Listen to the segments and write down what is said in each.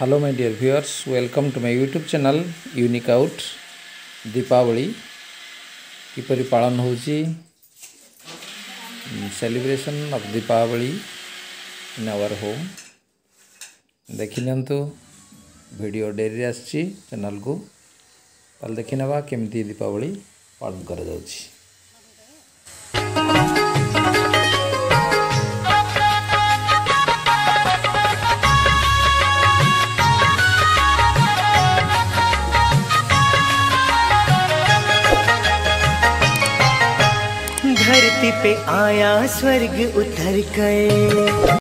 Hello my dear viewers, welcome to my YouTube channel unique out. Deepavali किपरि पालन होची, celebration of Deepavali in our home. देखिनियंतु video डेरी आसी चैनल को ताल देखिनबा केमती दीपावली पालन कर जाउची। धरती पे आया स्वर्ग उतर गए।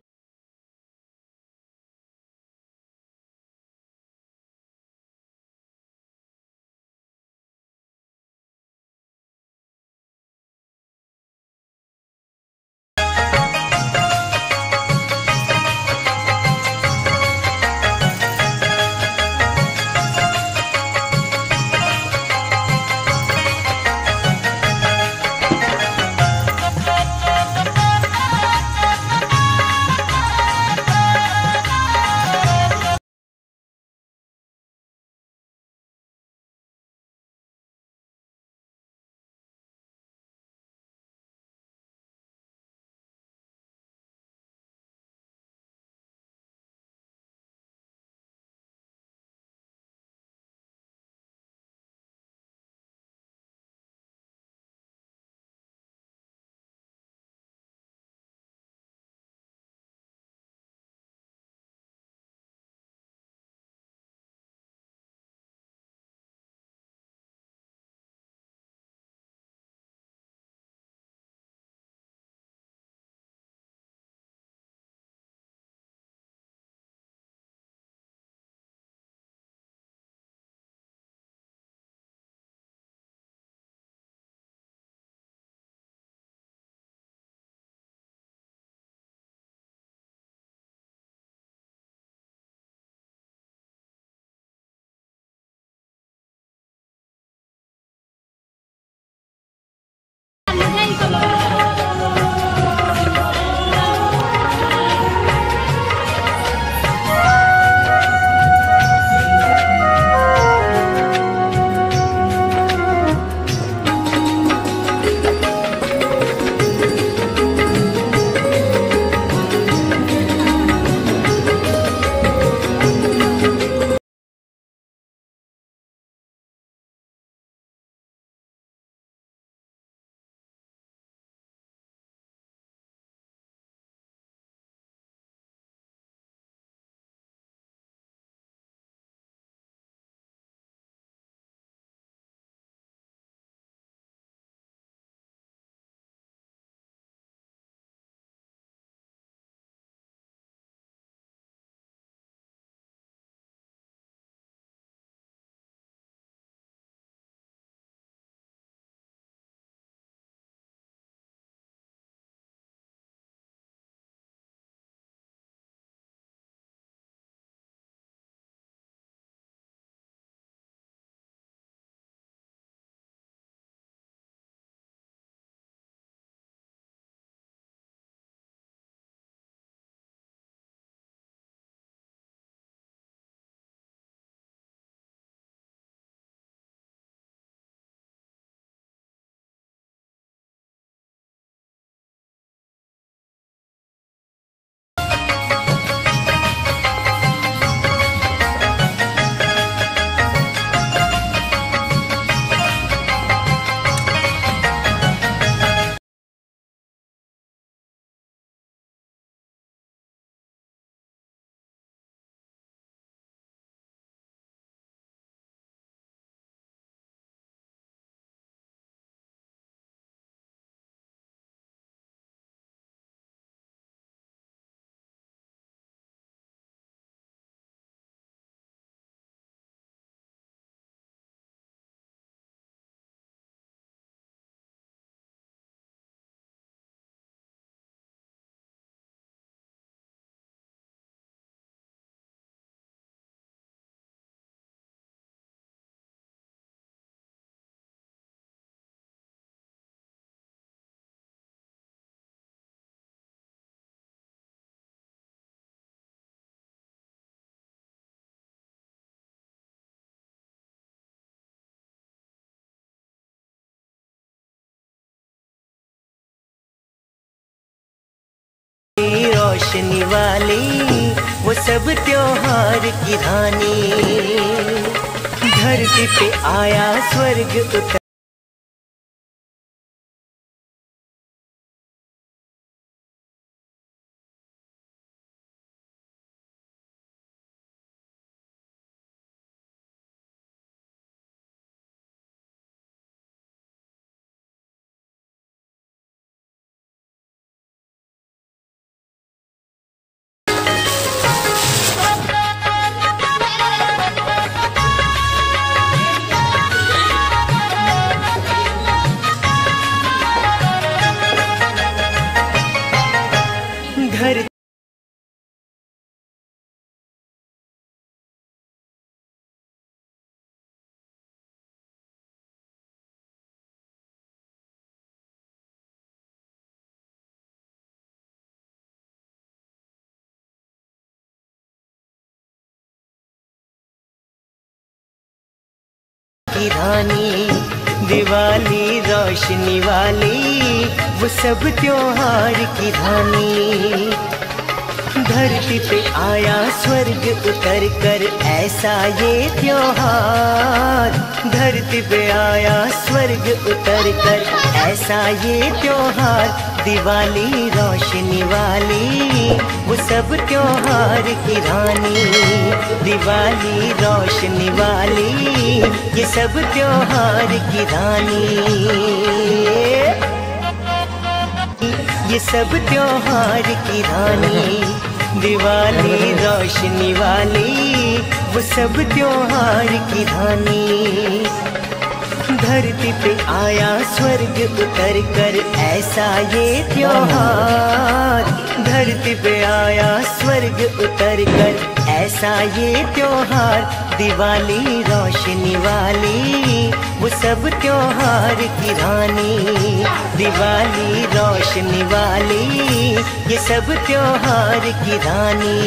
नाचने वाले वो सब त्योहार की रानी। धरती पे आया स्वर्ग उतर। रानी दिवाली रोशनी वाली वो सब त्योहार की रानी। धरती पे आया स्वर्ग उतर कर ऐसा ये त्योहार। धरती पे आया स्वर्ग उतर कर ऐसा ये त्योहार। दिवाली रोशनी वाली वो सब त्योहार की रानी। दिवाली रोशनी वाली ये सब त्योहार की रानी। ये सब त्योहार की रानी। दिवाली रोशनी वाली वो सब त्योहार की रानी। धरती पे आया स्वर्ग उतर कर ऐसा ये त्योहार। धरती पे आया स्वर्ग उतर कर ऐसा ये त्योहार। दिवाली रोशनी वाली वो सब त्योहार की रानी। दिवाली रोशनी वाली ये सब त्योहार की रानी।